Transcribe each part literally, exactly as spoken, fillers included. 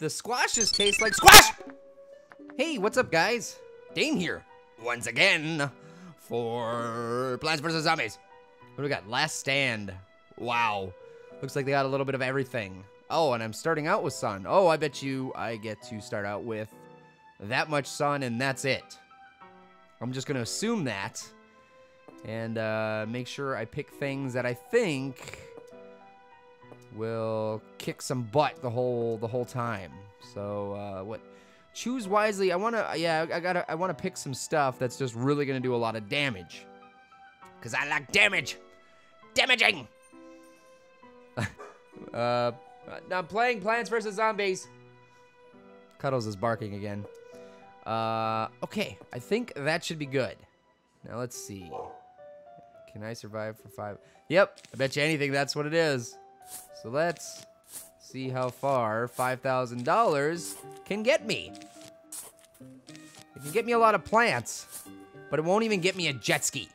The squashes taste like squash! Hey, what's up, guys? Dane here, once again, for Plants versus. Zombies. What do we got? Last Stand. Wow. Looks like they got a little bit of everything. Oh, and I'm starting out with sun. Oh, I bet you I get to start out with that much sun, and that's it. I'm just going to assume that and uh, make sure I pick things that I think will kick some butt the whole the whole time. So uh, what? Choose wisely. I want to. Yeah, I gotta. I want to pick some stuff that's just really going to do a lot of damage. Cause I like damage, damaging. uh, I'm playing Plants versus. Zombies. Cuddles is barking again. Uh, okay, I think that should be good. Now let's see. Can I survive for five? Yep, I bet you anything that's what it is. So let's see how far five thousand dollars can get me. It can get me a lot of plants, but it won't even get me a jet ski.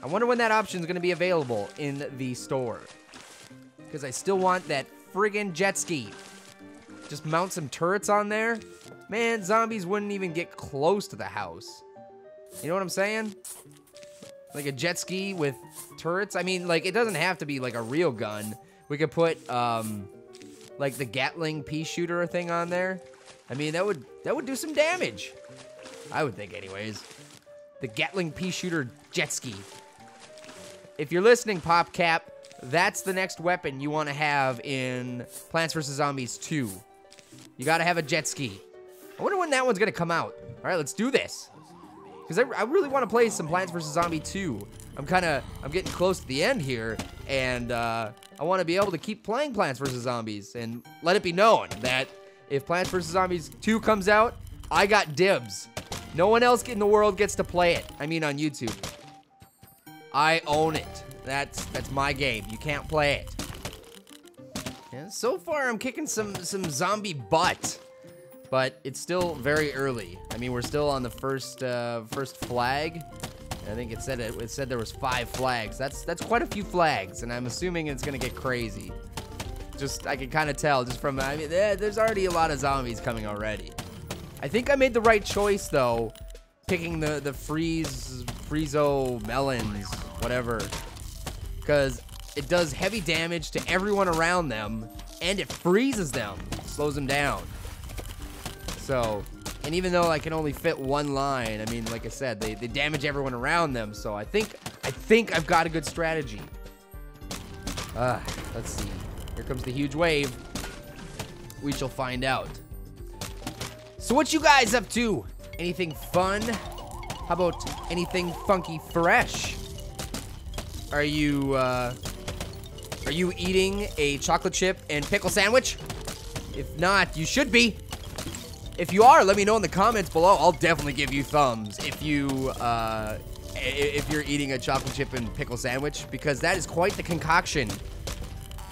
I wonder when that option is going to be available in the store. Because I still want that friggin' jet ski. Just mount some turrets on there. Man, zombies wouldn't even get close to the house. You know what I'm saying? Like a jet ski with turrets. I mean, like, it doesn't have to be like a real gun. We could put, um, like the Gatling pea shooter thing on there. I mean, that would, that would do some damage. I would think anyways. The Gatling pea shooter jet ski. If you're listening, PopCap, that's the next weapon you want to have in Plants versus. Zombies two. You got to have a jet ski. I wonder when that one's going to come out. All right, let's do this. Because I, I really want to play some Plants versus. Zombie two. I'm kind of, I'm getting close to the end here. And uh, I want to be able to keep playing Plants versus. Zombies. And let it be known that if Plants versus. Zombies two comes out, I got dibs. No one else in the world gets to play it. I mean, on YouTube. I own it. That's that's my game. You can't play it. And so far, I'm kicking some some zombie butt, but it's still very early. I mean, we're still on the first uh, first flag. I think it said it, it said there was five flags. That's that's quite a few flags, and I'm assuming it's gonna get crazy. Just I can kind of tell just from I mean, there's already a lot of zombies coming already. I think I made the right choice though, picking the the freeze freezo melons, whatever. Because it does heavy damage to everyone around them, and it freezes them, slows them down. So, and even though I can only fit one line, I mean, like I said, they, they damage everyone around them, so I think, I think I've got a good strategy. Uh, let's see, here comes the huge wave. We shall find out. So what you guys up to? Anything fun? How about anything funky fresh? Are you, uh, are you eating a chocolate chip and pickle sandwich? If not, you should be. If you are, let me know in the comments below. I'll definitely give you thumbs if you, uh, if you're eating a chocolate chip and pickle sandwich, because that is quite the concoction.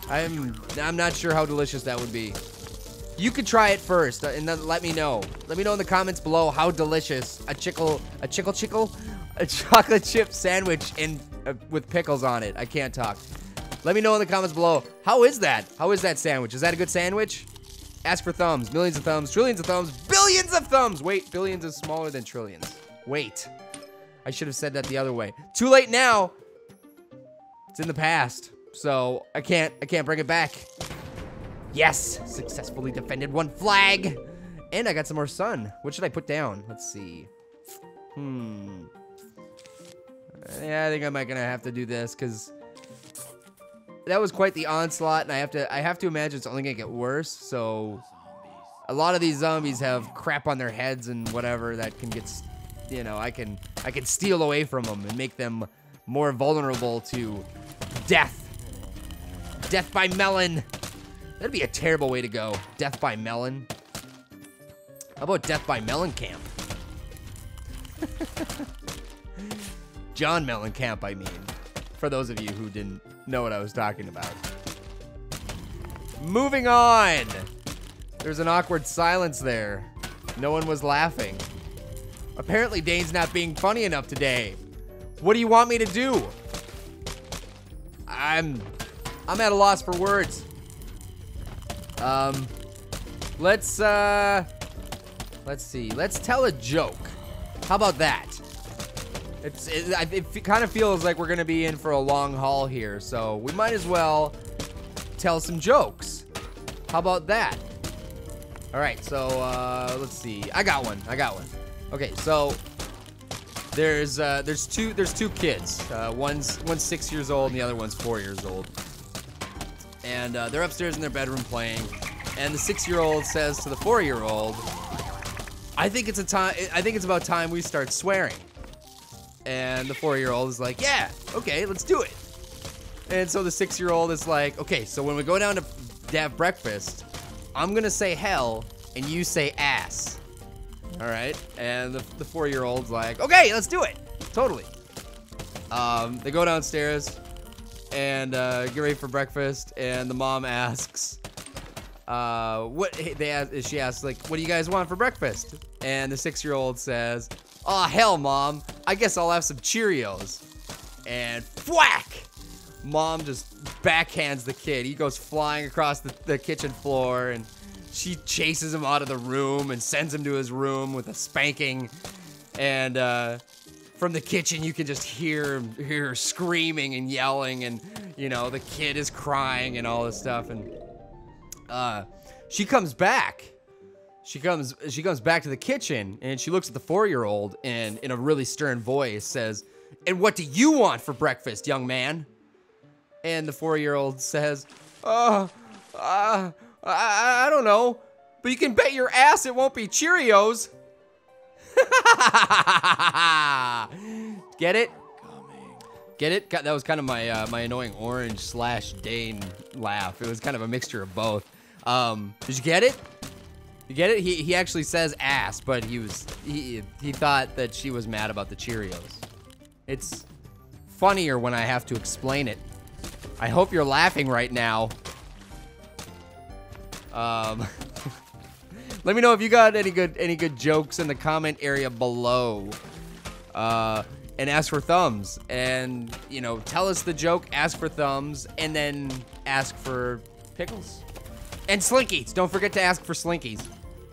I'm, I'm not sure how delicious that would be. You could try it first, and then let me know. Let me know in the comments below how delicious a chickle, a chickle chickle, a chocolate chip sandwich and with pickles on it. I can't talk. Let me know in the comments below. How is that? How is that sandwich? Is that a good sandwich? Ask for thumbs. Millions of thumbs. Trillions of thumbs. Billions of thumbs. Wait, billions is smaller than trillions. Wait. I should have said that the other way. Too late now. It's in the past. So I can't, I can't bring it back. Yes. Successfully defended one flag. And I got some more sun. What should I put down? Let's see. Hmm. Yeah, I think I might gonna have to do this because that was quite the onslaught, and I have to I have to imagine it's only gonna get worse. So a lot of these zombies have crap on their heads and whatever that can get, you know, I can I can steal away from them and make them more vulnerable to death. Death by melon. That'd be a terrible way to go. Death by melon. How about death by Mellencamp? John Mellencamp, I mean, for those of you who didn't know what I was talking about. Moving on. There's an awkward silence there. No one was laughing. Apparently, Dane's not being funny enough today. What do you want me to do? I'm, I'm at a loss for words. Um, Let's, uh... Let's see. Let's tell a joke. How about that? It's, it, it kind of feels like we're going to be in for a long haul here, so we might as well tell some jokes. How about that? All right, so uh, let's see. I got one. I got one. Okay, so there's uh, there's two there's two kids. Uh, one's one's six years old, and the other one's four years old. And uh, they're upstairs in their bedroom playing. And the six-year-old says to the four-year-old, "I think it's a time. I think it's about time we start swearing." And the four-year-old is like, "Yeah, okay, let's do it." And so the six-year-old is like, "Okay, so when we go down to have breakfast, I'm gonna say hell, and you say ass." All right. And the, the four-year-old's like, "Okay, let's do it." Totally. Um, they go downstairs and uh, get ready for breakfast, and the mom asks, uh, "What?" They ask, she asks, like, "What do you guys want for breakfast?" And the six-year-old says, "Oh, hell, Mom, I guess I'll have some Cheerios." And whack! Mom just backhands the kid. He goes flying across the, the kitchen floor, and she chases him out of the room and sends him to his room with a spanking. And uh, from the kitchen, you can just hear, hear her screaming and yelling, and, you know, the kid is crying and all this stuff. And uh, she comes back. She comes she comes back to the kitchen, and she looks at the four-year-old and in a really stern voice says, "And what do you want for breakfast, young man?" And the four-year-old says, "Oh, uh, I, I don't know, but you can bet your ass it won't be Cheerios." Get it? Get it? That was kind of my uh, my Annoying Orange slash Dane laugh. It was kind of a mixture of both. Um, did you get it? You get it? He, he actually says ass, but he was he he thought that she was mad about the Cheerios. It's funnier when I have to explain it. I hope you're laughing right now. Um, let me know if you got any good any good jokes in the comment area below. Uh, and ask for thumbs, and you know, tell us the joke, ask for thumbs, and then ask for pickles. And Slinkies. Don't forget to ask for Slinkies,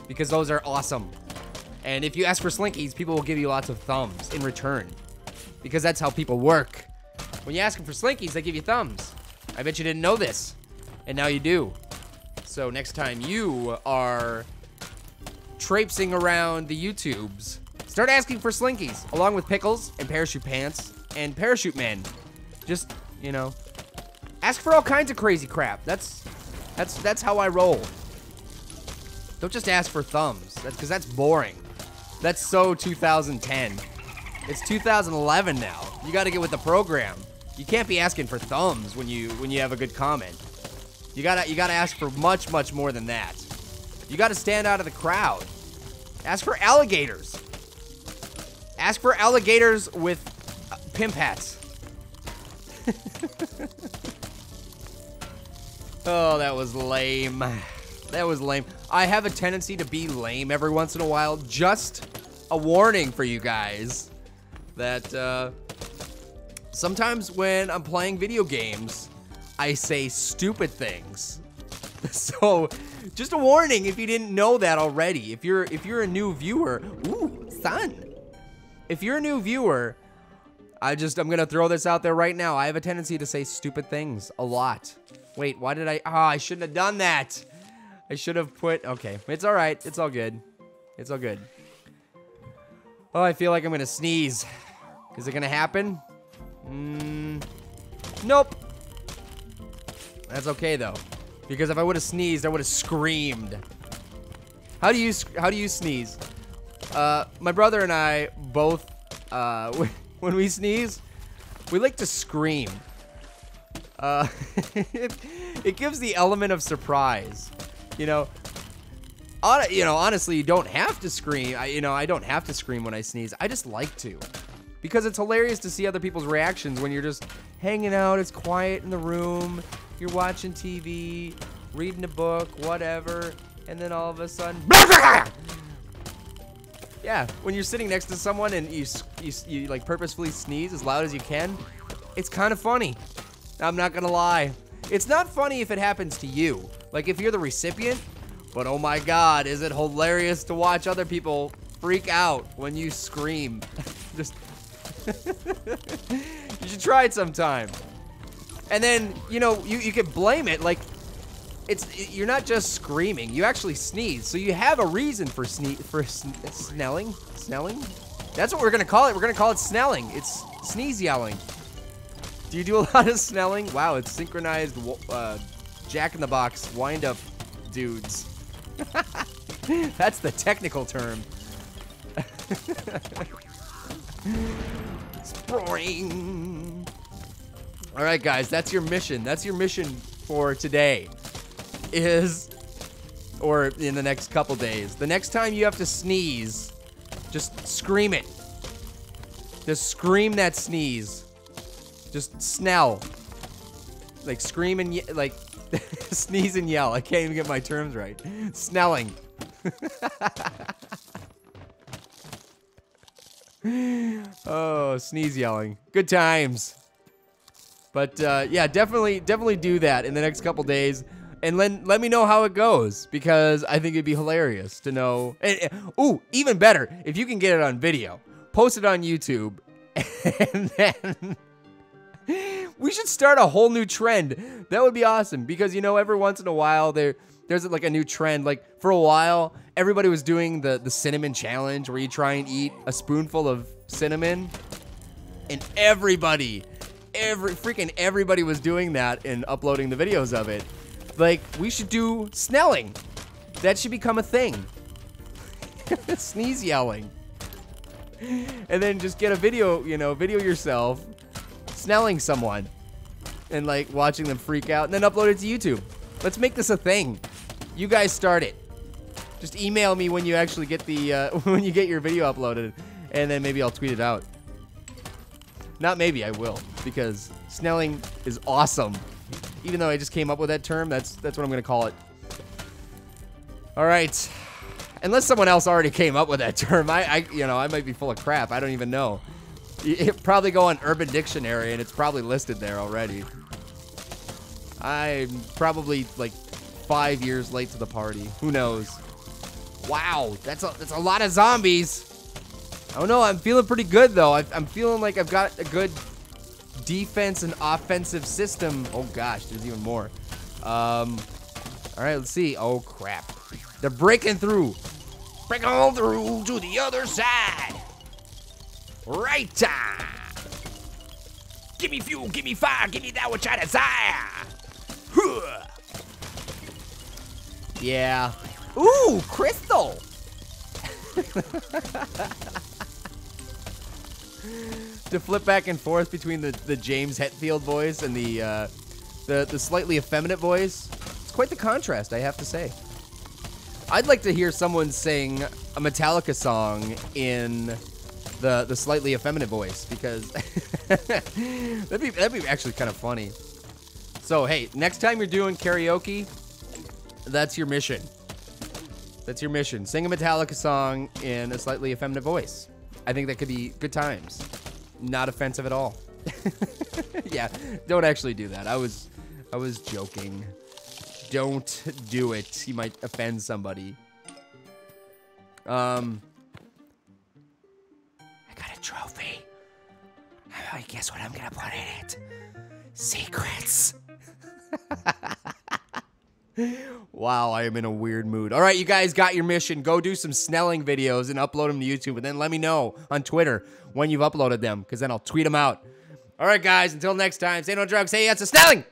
because those are awesome. And if you ask for Slinkies, people will give you lots of thumbs in return, because that's how people work. When you ask them for Slinkies, they give you thumbs. I bet you didn't know this, and now you do. So next time you are traipsing around the YouTubes, start asking for Slinkies, along with pickles and parachute pants and parachute men. Just, you know, ask for all kinds of crazy crap. That's... That's that's how I roll. Don't just ask for thumbs. That's because that's boring. That's so two thousand ten. It's two thousand eleven now. You got to get with the program. You can't be asking for thumbs when you when you have a good comment. You gotta you gotta ask for much much more than that. You gotta stand out of the crowd. Ask for alligators. Ask for alligators with uh, pimp hats. Oh, that was lame. That was lame. I have a tendency to be lame every once in a while. Just a warning for you guys that uh, sometimes when I'm playing video games, I say stupid things. So, just a warning if you didn't know that already. If you're if you're a new viewer, ooh, son. If you're a new viewer, I just I'm gonna throw this out there right now. I have a tendency to say stupid things a lot. Wait, why did I? Oh, I shouldn't have done that. I should have put, okay. It's all right. It's all good. It's all good. Oh, I feel like I'm going to sneeze. Is it going to happen? Mm, nope. That's okay, though. Because if I would have sneezed, I would have screamed. How do you, how do you sneeze? Uh, my brother and I both, uh, when we sneeze, we like to scream. Uh, it, it gives the element of surprise, you know. On, you know, honestly, you don't have to scream. I, you know, I don't have to scream when I sneeze. I just like to, because it's hilarious to see other people's reactions when you're just hanging out. It's quiet in the room. You're watching T V, reading a book, whatever, and then all of a sudden, yeah, when you're sitting next to someone and you you, you like purposefully sneeze as loud as you can, it's kind of funny. I'm not gonna lie. It's not funny if it happens to you. Like if you're the recipient, But oh my god, is it hilarious to watch other people freak out when you scream. Just you should try it sometime. And then, you know, you, you can blame it. Like, it's it, you're not just screaming. You actually sneeze. So you have a reason for sne for sn snelling. Snelling? That's what we're going to call it. We're going to call it snelling. It's sneeze yelling. Do you do a lot of snelling? Wow, it's synchronized uh, jack-in-the-box wind-up dudes. That's the technical term. Spring. All right, guys, that's your mission. That's your mission for today, is, or in the next couple days. The next time you have to sneeze, just scream it. Just scream that sneeze. Just snell. Like scream and ye like sneeze and yell. I can't even get my terms right. Snelling. Oh, sneeze yelling. Good times. But uh, yeah, definitely, definitely do that in the next couple days, and let let me know how it goes, because I think it'd be hilarious to know. And, and, ooh, even better if you can get it on video, post it on YouTube, and then we should start a whole new trend. That would be awesome, because you know, every once in a while there there's like a new trend. Like for a while, everybody was doing the the cinnamon challenge, where you try and eat a spoonful of cinnamon, and everybody. Every freaking everybody was doing that and uploading the videos of it. Like, we should do snelling. That should become a thing. Sneeze yelling. And then just get a video, you know, video yourself snelling someone and like watching them freak out, and then upload it to YouTube. Let's make this a thing. You guys start it. Just email me when you actually get the uh, when you get your video uploaded, and then maybe I'll tweet it out. Not maybe, I will, because snelling is awesome. Even though I just came up with that term, that's that's what I'm gonna call it. All right, unless someone else already came up with that term, I, I you know, I might be full of crap. I don't even know. It probably go on Urban Dictionary and it's probably listed there already. I'm probably like five years late to the party. Who knows? Wow, that's a, that's a lot of zombies. I don't know, I'm feeling pretty good though. I, I'm feeling like I've got a good defense and offensive system. Oh gosh, there's even more. Um, all right, let's see. Oh crap. They're breaking through. Breaking all through to the other side. Right time. Give me fuel, give me fire, give me that which I desire. Huh. Yeah. Ooh, crystal. To flip back and forth between the, the James Hetfield voice and the, uh, the the slightly effeminate voice, it's quite the contrast, I have to say. I'd like to hear someone sing a Metallica song in the the slightly effeminate voice, because that'd be that'd be actually kind of funny. So hey, next time you're doing karaoke, that's your mission. That's your mission. Sing a Metallica song in a slightly effeminate voice. I think that could be good times. Not offensive at all. Yeah, don't actually do that. I was I was joking. Don't do it. You might offend somebody. Um I got a trophy. I guess what I'm gonna put in it. Secrets. Wow, I am in a weird mood. All right, you guys got your mission. Go do some snelling videos and upload them to YouTube, and then let me know on Twitter when you've uploaded them, because then I'll tweet them out. All right, guys, until next time, say no drugs, say yes to snelling!